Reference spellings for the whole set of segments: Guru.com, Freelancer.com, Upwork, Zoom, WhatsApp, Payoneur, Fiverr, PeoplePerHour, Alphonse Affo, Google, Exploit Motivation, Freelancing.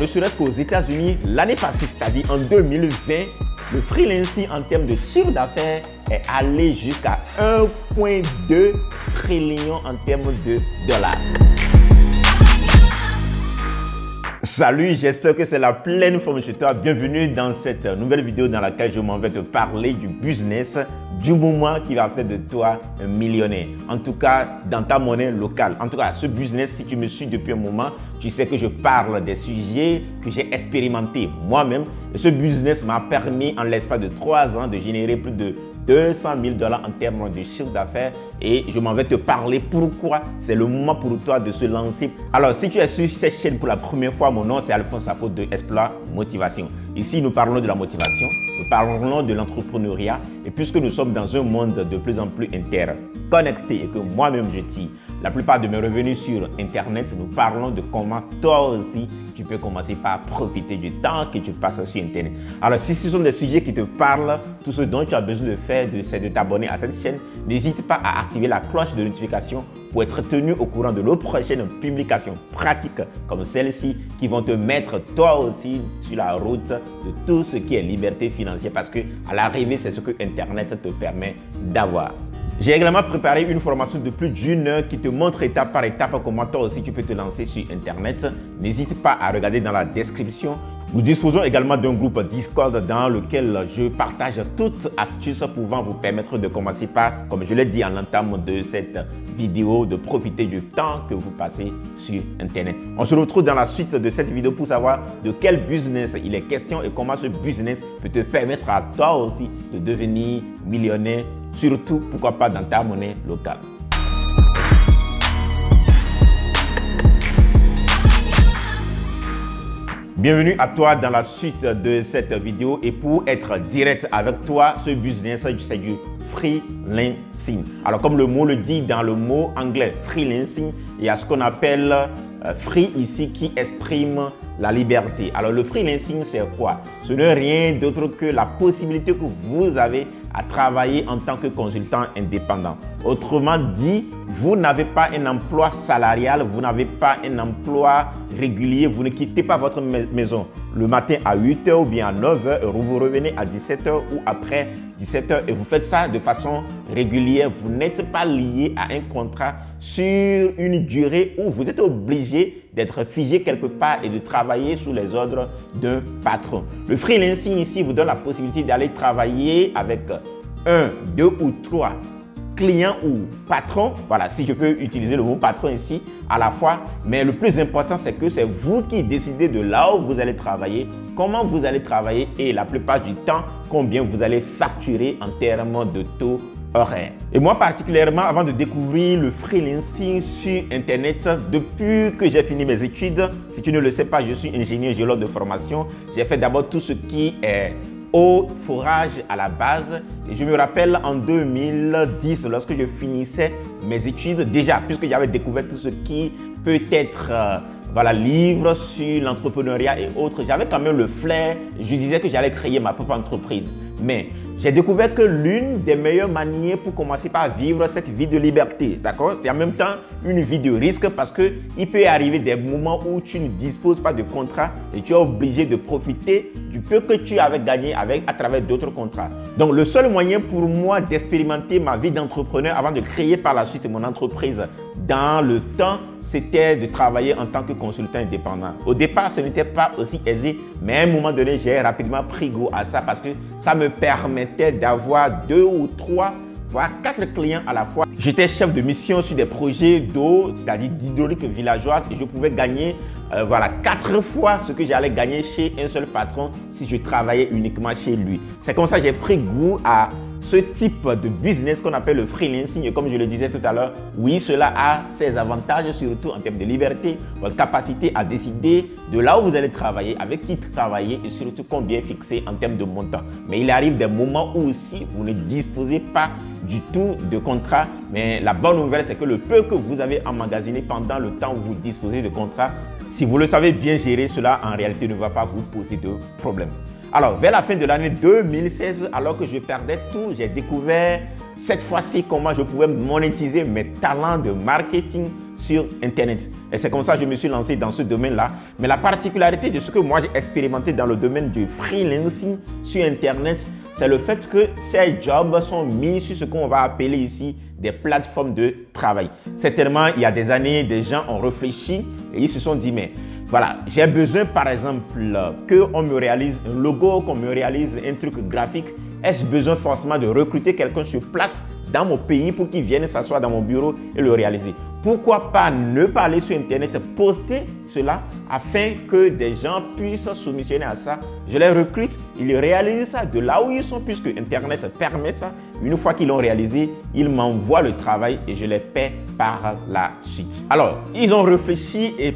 ne serait-ce qu'aux États-Unis, l'année passée, c'est-à-dire en 2020, le freelancing en termes de chiffre d'affaires est allé jusqu'à 1,2 trillion en termes de dollars. Salut, j'espère que c'est la pleine forme chez toi. Bienvenue dans cette nouvelle vidéo dans laquelle je m'en vais te parler du business du moment qui va faire de toi un millionnaire. En tout cas, dans ta monnaie locale. En tout cas, ce business, si tu me suis depuis un moment, tu sais que je parle des sujets que j'ai expérimentés moi-même. Et ce business m'a permis, en l'espace de 3 ans, de générer plus de 200 000 $ en termes de chiffre d'affaires, et je m'en vais te parler pourquoi c'est le moment pour toi de se lancer. Alors, si tu es sur cette chaîne pour la première fois, mon nom c'est Alphonse Affo de Exploit Motivation. Ici, nous parlons de la motivation, nous parlons de l'entrepreneuriat, et puisque nous sommes dans un monde de plus en plus interconnecté et que moi-même je tire la plupart de mes revenus sur Internet, nous parlons de comment toi aussi tu peux commencer par profiter du temps que tu passes sur Internet. Alors, si ce sont des sujets qui te parlent, tout ce dont tu as besoin de faire, c'est de t'abonner à cette chaîne. N'hésite pas à activer la cloche de notification pour être tenu au courant de nos prochaines publications pratiques comme celle-ci qui vont te mettre toi aussi sur la route de tout ce qui est liberté financière, parce que à l'arrivée, c'est ce que Internet te permet d'avoir. J'ai également préparé une formation de plus d'1 heure qui te montre étape par étape comment toi aussi tu peux te lancer sur Internet. N'hésite pas à regarder dans la description. Nous disposons également d'un groupe Discord dans lequel je partage toutes astuces pouvant vous permettre de commencer par, comme je l'ai dit en l'entame de cette vidéo, de profiter du temps que vous passez sur Internet. On se retrouve dans la suite de cette vidéo pour savoir de quel business il est question et comment ce business peut te permettre à toi aussi de devenir millionnaire, surtout, pourquoi pas, dans ta monnaie locale. Bienvenue à toi dans la suite de cette vidéo, et pour être direct avec toi, ce business c'est du freelancing. Alors, comme le mot le dit, dans le mot anglais freelancing, il y a ce qu'on appelle free ici qui exprime la liberté. Alors, le freelancing c'est quoi? Ce n'est rien d'autre que la possibilité que vous avez à travailler en tant que consultant indépendant. Autrement dit, vous n'avez pas un emploi salarial, vous n'avez pas un emploi régulier, vous ne quittez pas votre maison le matin à 8 h ou bien à 9 h, vous revenez à 17 h ou après 17 h, et vous faites ça de façon régulière. Vous n'êtes pas lié à un contrat sur une durée où vous êtes obligé d'être figé quelque part et de travailler sous les ordres d'un patron. Le freelancing ici vous donne la possibilité d'aller travailler avec 1, 2 ou 3 clients ou patrons. Voilà, si je peux utiliser le mot patron ici, à la fois. Mais le plus important, c'est que c'est vous qui décidez de là où vous allez travailler, comment vous allez travailler et la plupart du temps, combien vous allez facturer en termes de taux horaire. Et moi particulièrement, avant de découvrir le freelancing sur Internet, depuis que j'ai fini mes études, si tu ne le sais pas, je suis ingénieur géologue de formation. J'ai fait d'abord tout ce qui est au forage à la base, et je me rappelle en 2010, lorsque je finissais mes études, déjà puisque j'avais découvert tout ce qui peut être voilà, livre sur l'entrepreneuriat et autres, j'avais quand même le flair, je disais que j'allais créer ma propre entreprise. Mais j'ai découvert que l'une des meilleures manières pour commencer par vivre cette vie de liberté, d'accord, c'est en même temps une vie de risque, parce que il peut arriver des moments où tu ne disposes pas de contrat et tu es obligé de profiter du peu que tu avais gagné à travers d'autres contrats. Donc, le seul moyen pour moi d'expérimenter ma vie d'entrepreneur avant de créer par la suite mon entreprise dans le temps, c'était de travailler en tant que consultant indépendant. Au départ, ce n'était pas aussi aisé, mais à un moment donné, j'ai rapidement pris goût à ça parce que ça me permettait d'avoir 2 ou 3, voire 4 clients à la fois. J'étais chef de mission sur des projets d'eau, c'est-à-dire d'hydraulique villageoise, et je pouvais gagner voilà, 4 fois ce que j'allais gagner chez un seul patron si je travaillais uniquement chez lui. C'est comme ça que j'ai pris goût à ce type de business qu'on appelle le freelancing. Et comme je le disais tout à l'heure, oui, cela a ses avantages, surtout en termes de liberté, votre capacité à décider de là où vous allez travailler, avec qui travailler et surtout combien fixer en termes de montant. Mais il arrive des moments où aussi vous ne disposez pas du tout de contrat. Mais la bonne nouvelle, c'est que le peu que vous avez emmagasiné pendant le temps où vous disposez de contrat, si vous le savez bien gérer, cela en réalité ne va pas vous poser de problème. Alors, vers la fin de l'année 2016, alors que je perdais tout, j'ai découvert cette fois-ci comment je pouvais monétiser mes talents de marketing sur Internet. Et c'est comme ça que je me suis lancé dans ce domaine-là. Mais la particularité de ce que moi j'ai expérimenté dans le domaine du freelancing sur Internet, c'est le fait que ces jobs sont mis sur ce qu'on va appeler ici des plateformes de travail. Certainement, il y a des années, des gens ont réfléchi et ils se sont dit, mais voilà, j'ai besoin par exemple qu'on me réalise un logo, qu'on me réalise un truc graphique. Est-ce besoin forcément de recruter quelqu'un sur place dans mon pays pour qu'il vienne s'asseoir dans mon bureau et le réaliser? Pourquoi pas ne pas aller sur Internet, poster cela afin que des gens puissent soumissionner à ça. Je les recrute, ils réalisent ça de là où ils sont puisque Internet permet ça. Une fois qu'ils l'ont réalisé, ils m'envoient le travail et je les paie par la suite. Alors, ils ont réfléchi et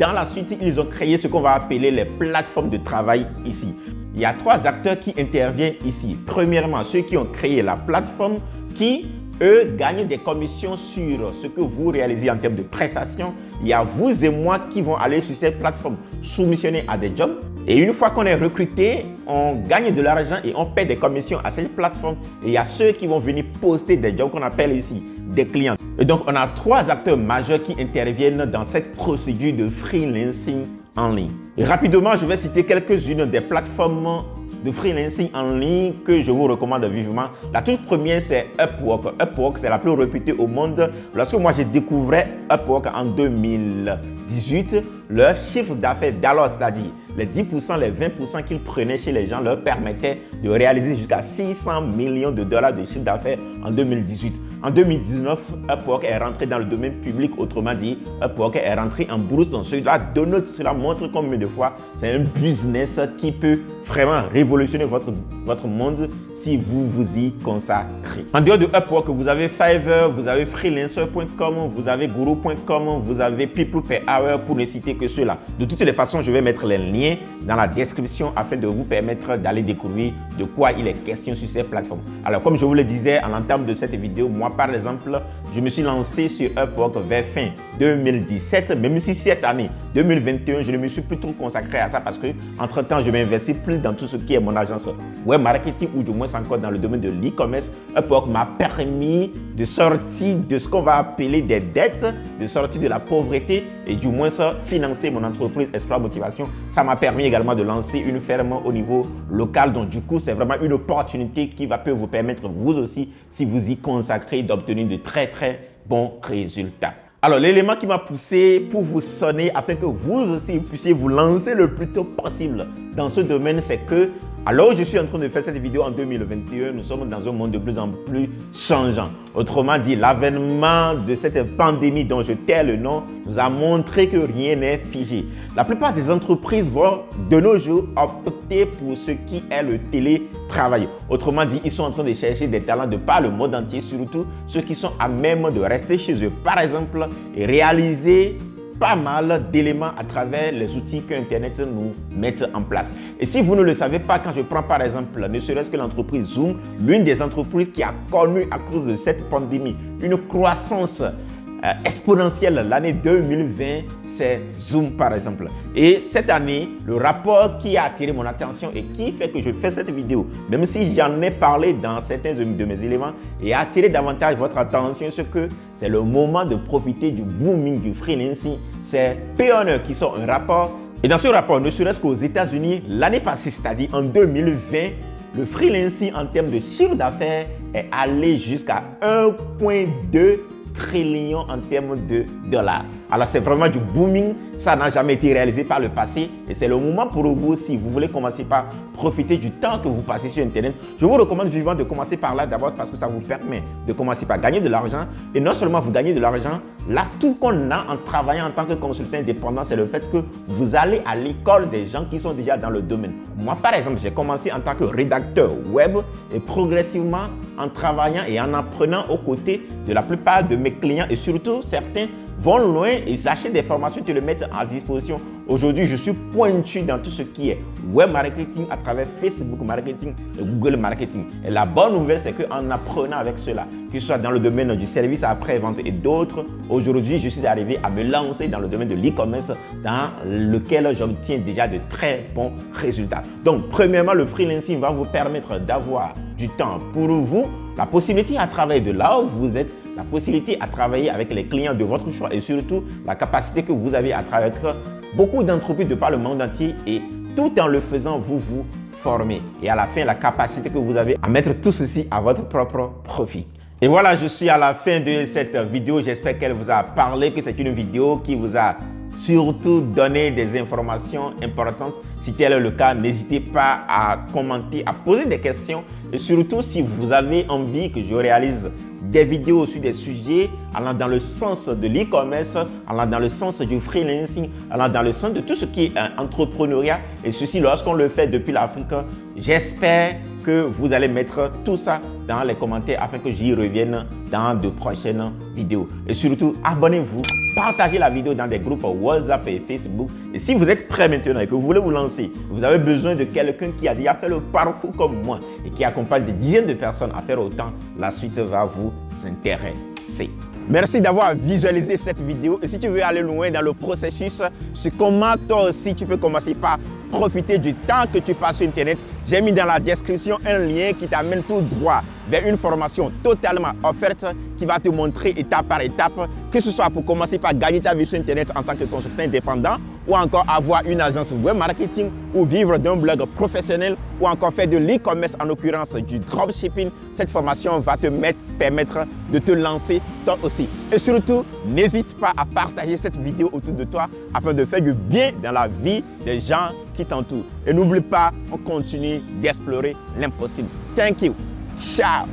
dans la suite, ils ont créé ce qu'on va appeler les plateformes de travail ici. Il y a trois acteurs qui interviennent ici. Premièrement, ceux qui ont créé la plateforme qui, eux, gagnent des commissions sur ce que vous réalisez en termes de prestations. Il y a vous et moi qui vont aller sur cette plateforme soumissionner à des jobs. Et une fois qu'on est recruté, on gagne de l'argent et on paie des commissions à cette plateforme. Et il y a ceux qui vont venir poster des jobs qu'on appelle ici des clients. Et donc, on a trois acteurs majeurs qui interviennent dans cette procédure de freelancing en ligne. Et rapidement, je vais citer quelques-unes des plateformes de freelancing en ligne que je vous recommande vivement. La toute première, c'est Upwork. Upwork, c'est la plus réputée au monde. Lorsque moi, j'ai découvert Upwork en 2018, leur chiffre d'affaires d'alors, c'est-à-dire les 10%, les 20% qu'ils prenaient chez les gens, leur permettait de réaliser jusqu'à 600 millions de dollars de chiffre d'affaires en 2018. En 2019, Upwork est rentré dans le domaine public, autrement dit, Upwork est rentré en bourse. Donc cela montre combien de fois c'est un business qui peut vraiment révolutionner votre monde si vous vous y consacrez. En dehors de Upwork, vous avez Fiverr, vous avez Freelancer.com, vous avez Guru.com, vous avez PeoplePerHour pour ne citer que ceux-là. De toutes les façons, je vais mettre les liens dans la description afin de vous permettre d'aller découvrir de quoi il est question sur ces plateformes. Alors, comme je vous le disais à l'entame de cette vidéo, moi, par exemple, je me suis lancé sur Upwork vers fin 2017, même si cette année 2021, je ne me suis plus trop consacré à ça parce que, entre-temps, je m'investis plus dans tout ce qui est mon agence web marketing ou du moins encore dans le domaine de l'e-commerce. Upwork m'a permis de sortir de ce qu'on va appeler des dettes, de sortir de la pauvreté et du moins financer mon entreprise Exploit Motivation. Ça m'a permis également de lancer une ferme au niveau local. Donc, du coup, c'est vraiment une opportunité qui va peut vous permettre, vous aussi, si vous y consacrez, d'obtenir de très, très bons résultats. Alors, l'élément qui m'a poussé pour vous sonner afin que vous aussi puissiez vous lancer le plus tôt possible dans ce domaine, c'est que alors je suis en train de faire cette vidéo en 2021, nous sommes dans un monde de plus en plus changeant. Autrement dit, l'avènement de cette pandémie dont je tais le nom nous a montré que rien n'est figé. La plupart des entreprises vont de nos jours opter pour ce qui est le télétravail. Autrement dit, ils sont en train de chercher des talents de par le monde entier, surtout ceux qui sont à même de rester chez eux, par exemple, et réaliser pas mal d'éléments à travers les outils que Internet nous met en place. Et si vous ne le savez pas, quand je prends par exemple, ne serait-ce que l'entreprise Zoom, l'une des entreprises qui a connu à cause de cette pandémie une croissance exponentielle l'année 2020, c'est Zoom par exemple. Et cette année, le rapport qui a attiré mon attention et qui fait que je fais cette vidéo, même si j'en ai parlé dans certains de mes éléments, et a attiré davantage votre attention, ce que c'est le moment de profiter du booming du freelancing. C'est Payoneur qui sort un rapport. Et dans ce rapport, ne serait-ce qu'aux États-Unis, l'année passée, c'est-à-dire en 2020, le freelancing en termes de chiffre d'affaires est allé jusqu'à 1,2 trillion en termes de dollars. Alors c'est vraiment du booming, ça n'a jamais été réalisé par le passé et c'est le moment pour vous si vous voulez commencer par profiter du temps que vous passez sur Internet. Je vous recommande vivement de commencer par là d'abord parce que ça vous permet de commencer par gagner de l'argent et non seulement vous gagnez de l'argent, l'atout qu'on a en travaillant en tant que consultant indépendant, c'est le fait que vous allez à l'école des gens qui sont déjà dans le domaine. Moi, par exemple, j'ai commencé en tant que rédacteur web et progressivement en travaillant et en apprenant aux côtés de la plupart de mes clients et surtout certains vont loin et s'achètent des formations et te le mettent à disposition. Aujourd'hui, je suis pointu dans tout ce qui est web marketing à travers Facebook marketing et Google marketing. Et la bonne nouvelle, c'est qu'en apprenant avec cela, que ce soit dans le domaine du service après-vente et d'autres, aujourd'hui, je suis arrivé à me lancer dans le domaine de l'e-commerce dans lequel j'obtiens déjà de très bons résultats. Donc, premièrement, le freelancing va vous permettre d'avoir du temps pour vous, la possibilité à travailler de là où vous êtes, la possibilité à travailler avec les clients de votre choix et surtout la capacité que vous avez à travailler avec beaucoup d'entreprises de par le monde entier et tout en le faisant, vous vous formez. Et à la fin, la capacité que vous avez à mettre tout ceci à votre propre profit. Et voilà, je suis à la fin de cette vidéo. J'espère qu'elle vous a parlé, que c'est une vidéo qui vous a surtout donné des informations importantes. Si tel est le cas, n'hésitez pas à commenter, à poser des questions. Et surtout, si vous avez envie que je réalise des vidéos sur des sujets allant dans le sens de l'e-commerce, allant dans le sens du freelancing, allant dans le sens de tout ce qui est entrepreneuriat. Et ceci, lorsqu'on le fait depuis l'Afrique, j'espère que vous allez mettre tout ça dans les commentaires afin que j'y revienne dans de prochaines vidéos. Et surtout, abonnez-vous, partagez la vidéo dans des groupes WhatsApp et Facebook. Et si vous êtes prêt maintenant et que vous voulez vous lancer, vous avez besoin de quelqu'un qui a déjà fait le parcours comme moi et qui accompagne des dizaines de personnes à faire autant, la suite va vous intéresser. Merci d'avoir visualisé cette vidéo. Et si tu veux aller loin dans le processus, c'est comment toi aussi tu peux commencer par profiter du temps que tu passes sur Internet. J'ai mis dans la description un lien qui t'amène tout droit vers une formation totalement offerte qui va te montrer étape par étape, que ce soit pour commencer par gagner ta vie sur Internet en tant que consultant indépendant ou encore avoir une agence web marketing ou vivre d'un blog professionnel ou encore faire de l'e-commerce, en l'occurrence du dropshipping. Cette formation va te permettre de te lancer toi aussi. Et surtout, n'hésite pas à partager cette vidéo autour de toi afin de faire du bien dans la vie des gens qui t'entourent. Et n'oublie pas, on continue d'explorer l'impossible. Thank you. Ciao.